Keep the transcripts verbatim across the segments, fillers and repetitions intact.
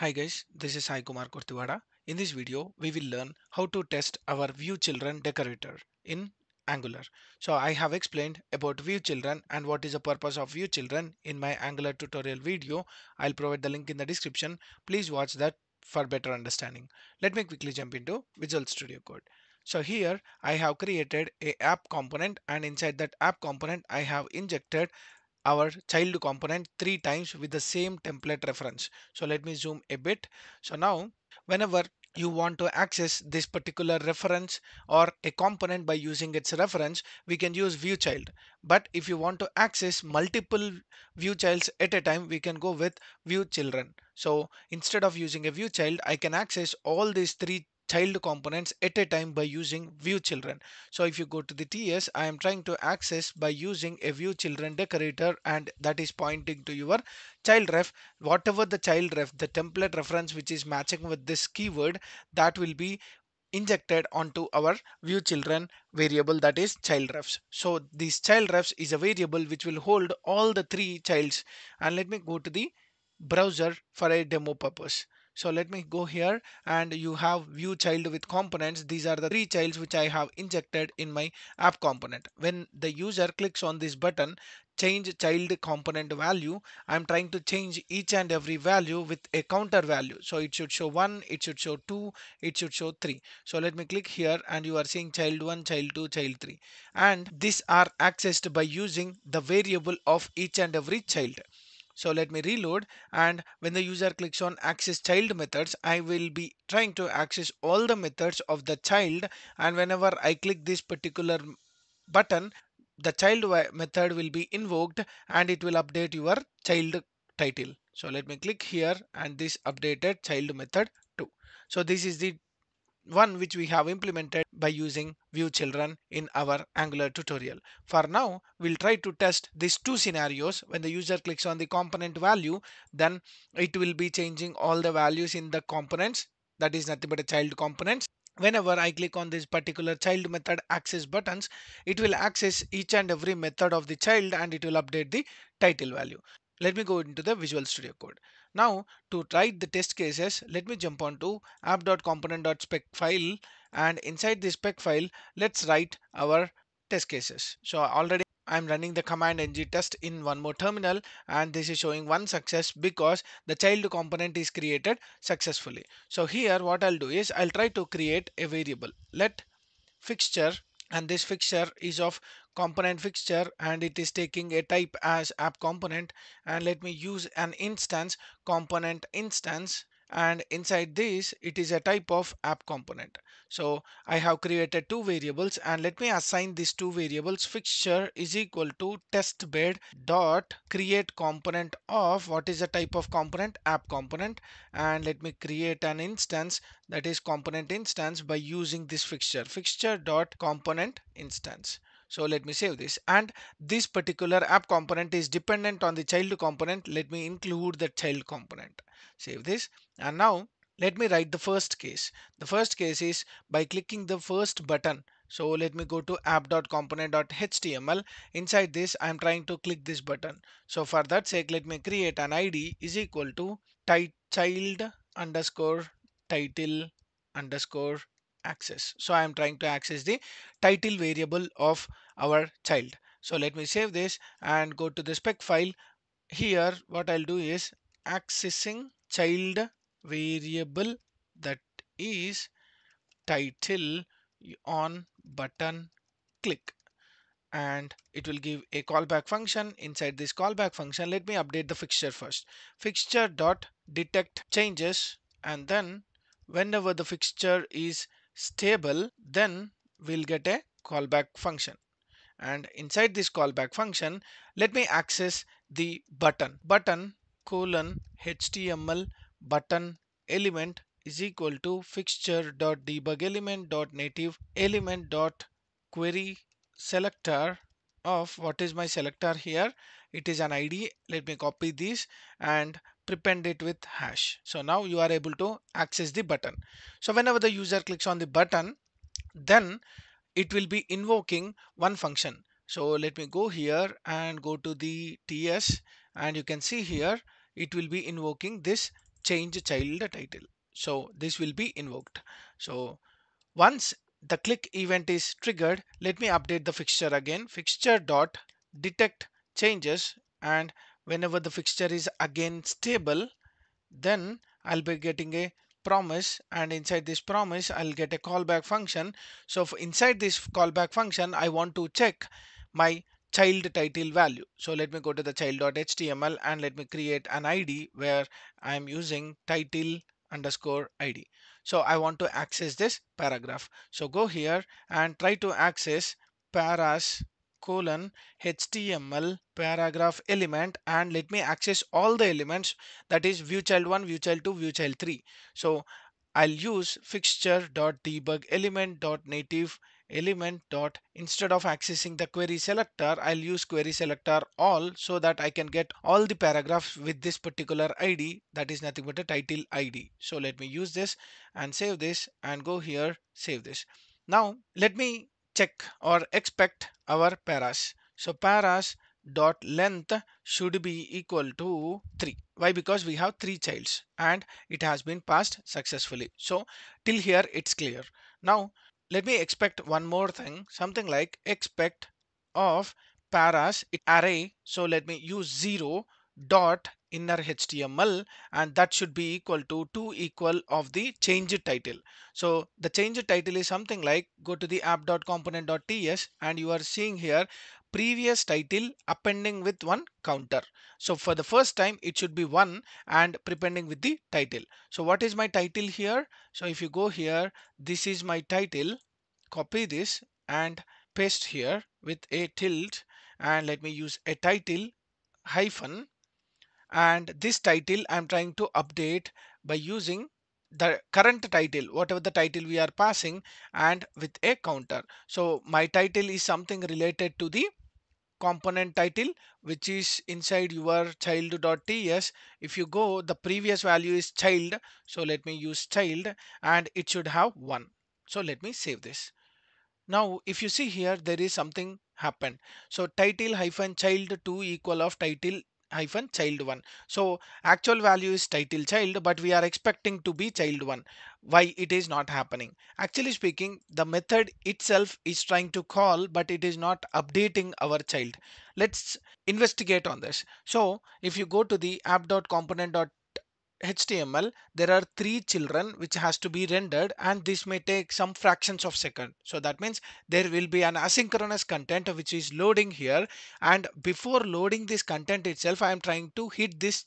Hi guys, this is Sai Kumar Kurtiwada. In this video, we will learn how to test our ViewChildren decorator in Angular. So I have explained about ViewChildren and what is the purpose of ViewChildren in my Angular tutorial video. I'll provide the link in the description. Please watch that for better understanding. Let me quickly jump into Visual Studio Code. So here I have created an app component, and inside that app component, I have injected our child component three times with the same template reference. So let me zoom a bit. So now whenever you want to access this particular reference or a component by using its reference, we can use ViewChild. But if you want to access multiple ViewChilds at a time, we can go with ViewChildren. So instead of using a ViewChild, I can access all these three child components at a time by using ViewChildren. So if you go to the T S, I am trying to access by using a ViewChildren decorator, and that is pointing to your child ref. Whatever the child ref, the template reference which is matching with this keyword, that will be injected onto our ViewChildren variable, that is child refs. So this child refs is a variable which will hold all the three childs. And let me go to the browser for a demo purpose. So let me go here, and you have view child with components. These are the three childs which I have injected in my app component. When the user clicks on this button, change child component value, I'm trying to change each and every value with a counter value. So it should show one, it should show two, it should show three. So let me click here, and you are seeing child one, child two, child three. And these are accessed by using the variable of each and every child. So let me reload, and when the user clicks on access child methods, I will be trying to access all the methods of the child, and whenever I click this particular button, the child method will be invoked and it will update your child title. So let me click here, and this updated child method too. So this is the one which we have implemented by using ViewChildren in our Angular tutorial. For now, we'll try to test these two scenarios. When the user clicks on the component value, then it will be changing all the values in the components, that is nothing but a child components. Whenever I click on this particular child method access buttons, it will access each and every method of the child, and it will update the title value. Let me go into the Visual Studio Code. Now, to write the test cases, let me jump on to app.component.spec file, and inside this spec file, let's write our test cases. So already I'm running the command ng test in one more terminal, and this is showing one success because the child component is created successfully. So here what I'll do is I'll try to create a variable, let fixture, and this fixture is of component fixture, and it is taking a type as app component, and let me use an instance component instance, and inside this it is a type of app component. So I have created two variables, and let me assign these two variables. Fixture is equal to testbed dot create component of, what is the type of component, app component, and let me create an instance, that is component instance, by using this fixture, fixture dot component instance. So let me save this, and this particular app component is dependent on the child component. Let me include the child component. Save this, and now let me write the first case. The first case is by clicking the first button. So let me go to app.component.html. Inside this, I am trying to click this button. So for that sake, let me create an I D is equal to child underscore title underscore access. So I am trying to access the title variable of our child. So let me save this and go to the spec file. Here what I'll do is accessing child variable, that is title on button click, and it will give a callback function. Inside this callback function, let me update the fixture first. Fixture dot detect changes, and then whenever the fixture is stable, then we'll get a callback function, and inside this callback function, let me access the button. Button colon html button element is equal to fixture dot debug element dot native element dot query selector of, what is my selector here, it is an I D. Let me copy this and prepend it with hash. So now you are able to access the button. So whenever the user clicks on the button, then it will be invoking one function. So let me go here and go to the T S, and you can see here it will be invoking this change child title. So this will be invoked. So once the click event is triggered, let me update the fixture again. Fixture dot detect changes, and whenever the fixture is again stable, then I'll be getting a promise, and inside this promise I'll get a callback function. So inside this callback function I want to check my child title value. So let me go to the child.html and let me create an I D where I'm using title underscore I D. So I want to access this paragraph. So go here and try to access paras colon H T M L paragraph element, and let me access all the elements, that is ViewChild one, ViewChild two, ViewChild three. So I'll use fixture.debug element.native element. Instead of accessing the query selector, I'll use query selector all, so that I can get all the paragraphs with this particular I D, that is nothing but a title I D. So let me use this and save this and go here, save this. Now let me check or expect our paras. So paras dot length should be equal to three. Why? Because we have three childs and it has been passed successfully. So till here it's clear. Now let me expect one more thing, something like expect of paras array. So let me use zero dot inner H T M L, and that should be equal to two equal of the change title. So the change title is something like, go to the app.component.ts and you are seeing here previous title appending with one counter. So for the first time it should be one and prepending with the title. So what is my title here? So if you go here, this is my title, copy this and paste here with a tilde, and let me use a title hyphen. And this title I'm trying to update by using the current title, whatever the title we are passing, and with a counter. So my title is something related to the component title, which is inside your child.ts. If you go, the previous value is child. So let me use child and it should have one. So let me save this. Now if you see here, there is something happened. So title hyphen child two equal of title hyphen child one. So actual value is title child, but we are expecting to be child one. Why it is not happening? Actually speaking, the method itself is trying to call, but it is not updating our child. Let's investigate on this. So if you go to the app.component.html, there are three children which has to be rendered, and this may take some fractions of second. So that means there will be an asynchronous content which is loading here, and before loading this content itself I am trying to hit this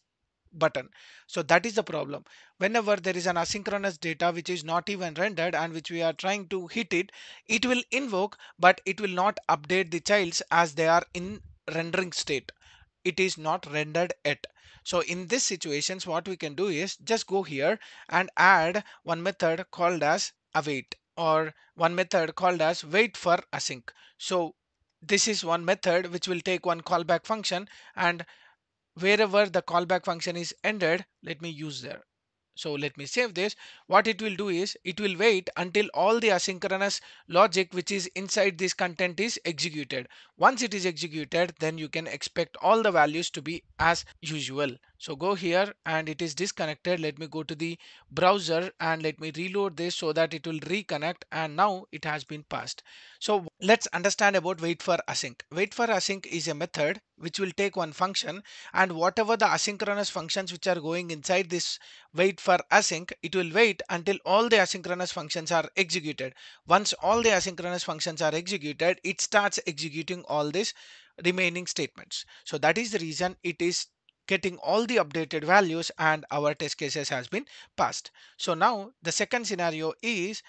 button. So that is the problem. Whenever there is an asynchronous data which is not even rendered and which we are trying to hit it, it will invoke, but it will not update the childs as they are in rendering state. It is not rendered yet. So in this situations, what we can do is just go here and add one method called as await, or one method called as wait for async. So this is one method which will take one callback function, and wherever the callback function is ended, let me use there. So let me save this. What it will do is it will wait until all the asynchronous logic which is inside this content is executed. Once it is executed, then you can expect all the values to be as usual. So go here and it is disconnected. Let me go to the browser and let me reload this so that it will reconnect, and now it has been passed. So let's understand about wait for async. Wait for async is a method which will take one function, and whatever the asynchronous functions which are going inside this wait for async, it will wait until all the asynchronous functions are executed. Once all the asynchronous functions are executed, it starts executing all these remaining statements. So that is the reason it is getting all the updated values and our test cases has been passed. So now the second scenario is,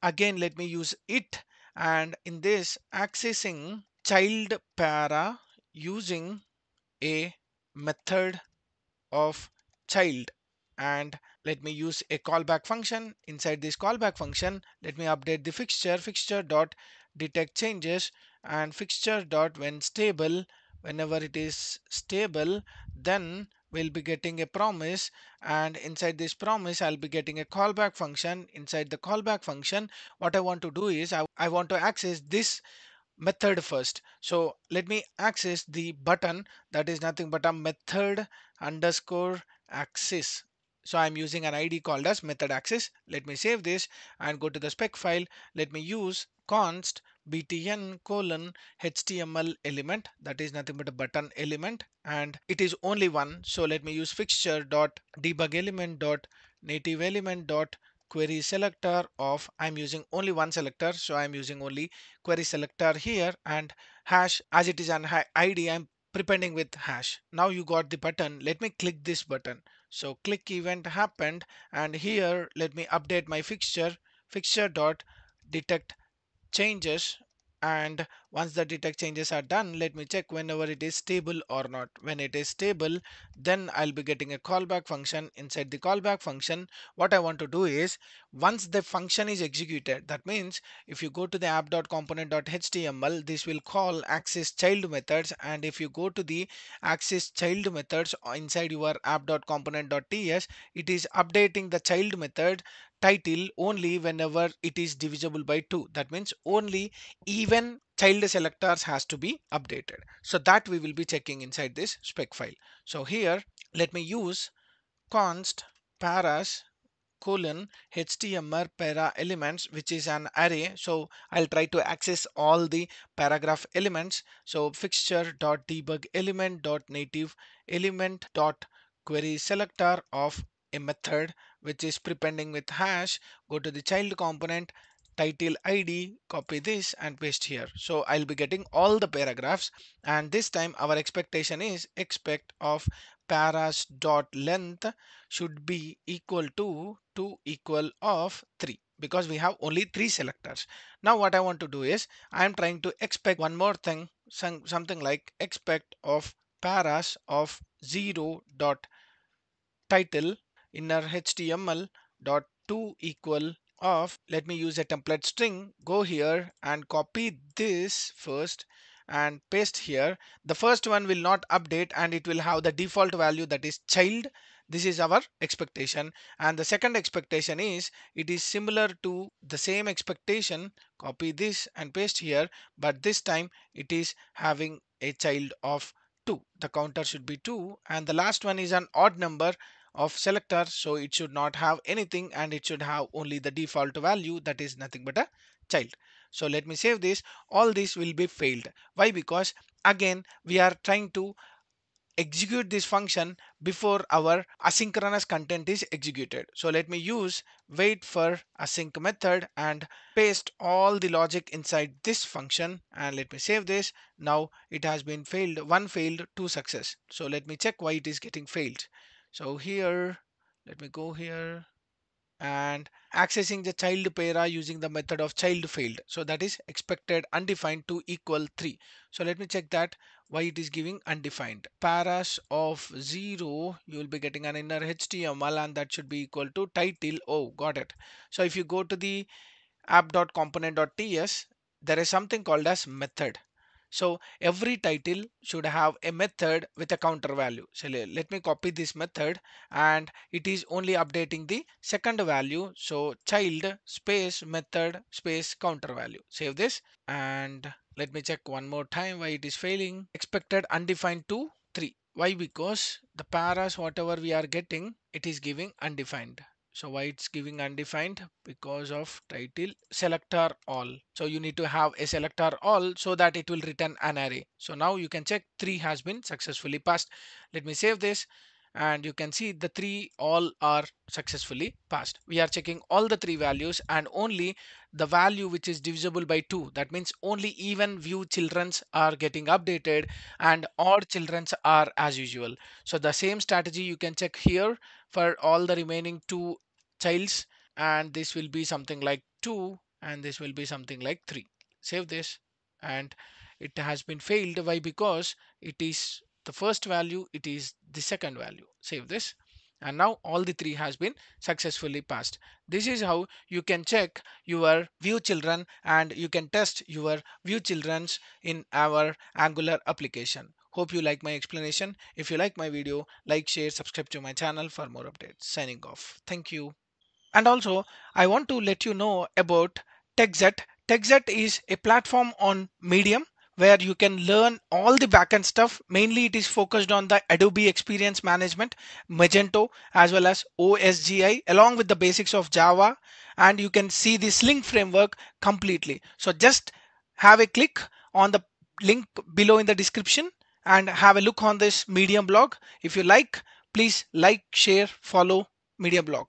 again let me use it, and in this accessing child para using a method of child, and let me use a callback function. Inside this callback function, let me update the fixture, fixture dot detect changes, and fixture dot when stable. Whenever it is stable, then we'll be getting a promise, and inside this promise I'll be getting a callback function. Inside the callback function, what I want to do is I, I want to access this method first. So let me access the button, that is nothing but a method underscore access. So I'm using an I D called as method access. Let me save this and go to the spec file. Let me use const btn colon html element, that is nothing but a button element, and it is only one. So let me use fixture dot debug element dot native element dot query selector of, I'm using only one selector, so I'm using only query selector here, and hash, as it is an I D, I'm prepending with hash. Now you got the button. Let me click this button. So click event happened, and here let me update my fixture, fixture dot detect changes, and once the detect changes are done, let me check whenever it is stable or not. When it is stable, then I'll be getting a callback function. Inside the callback function, what I want to do is, once the function is executed, that means if you go to the app.component.html, this will call access child methods, and if you go to the access child methods inside your app.component.ts, it is updating the child method title only whenever it is divisible by two. That means only even child selectors has to be updated. So that we will be checking inside this spec file. So here let me use const paras colon html para elements, which is an array, so I'll try to access all the paragraph elements. So fixture dot debug element dot native element dot query selector of a method which is prepending with hash. Go to the child component, title I D, copy this and paste here. So I'll be getting all the paragraphs, and this time our expectation is expect of paras dot length should be equal to two equal of three, because we have only three selectors. Now what I want to do is, I am trying to expect one more thing, some, something like expect of paras of zero dot title inner html dot two equal of, let me use a template string, go here and copy this first and paste here. The first one will not update and it will have the default value, that is child. This is our expectation, and the second expectation is, it is similar to the same expectation, copy this and paste here, but this time it is having a child of two, the counter should be two, and the last one is an odd number of selector, so it should not have anything and it should have only the default value, that is nothing but a child. So let me save this. All this will be failed. Why? Because again we are trying to execute this function before our asynchronous content is executed. So let me use wait for async method and paste all the logic inside this function, and let me save this. Now it has been failed, one failed, two success. So let me check why it is getting failed. So here, let me go here and accessing the child para using the method of child failed. So that is expected undefined to equal three. So let me check that why it is giving undefined. Paras of zero, you will be getting an inner H T M L and that should be equal to title. Oh, got it. So if you go to the app.component.ts, there is something called as method. So every title should have a method with a counter value. So let me copy this method, and it is only updating the second value. So child space method space counter value. Save this and let me check one more time why it is failing. Expected undefined to three. Why? Because the paras whatever we are getting, it is giving undefined. So why it's giving undefined? Because of title selector all. So you need to have a selector all so that it will return an array. So now you can check three has been successfully passed. Let me save this and you can see the three all are successfully passed. We are checking all the three values and only the value which is divisible by two. That means only even view children's are getting updated and odd children's are as usual. So the same strategy you can check here for all the remaining two childs, and this will be something like two and this will be something like three. Save this and it has been failed. Why? Because it is the first value, it is the second value. Save this and now all the three has been successfully passed. This is how you can check your view children and you can test your view children's in our Angular application. Hope you like my explanation. If you like my video, like, share, subscribe to my channel for more updates. Signing off. Thank you. And also, I want to let you know about techzet. techzet is a platform on Medium where you can learn all the backend stuff. Mainly it is focused on the Adobe Experience Management, Magento, as well as O S G I, along with the basics of Java, and you can see the Sling framework completely. So just have a click on the link below in the description and have a look on this Medium blog. If you like, please like, share, follow Medium blog.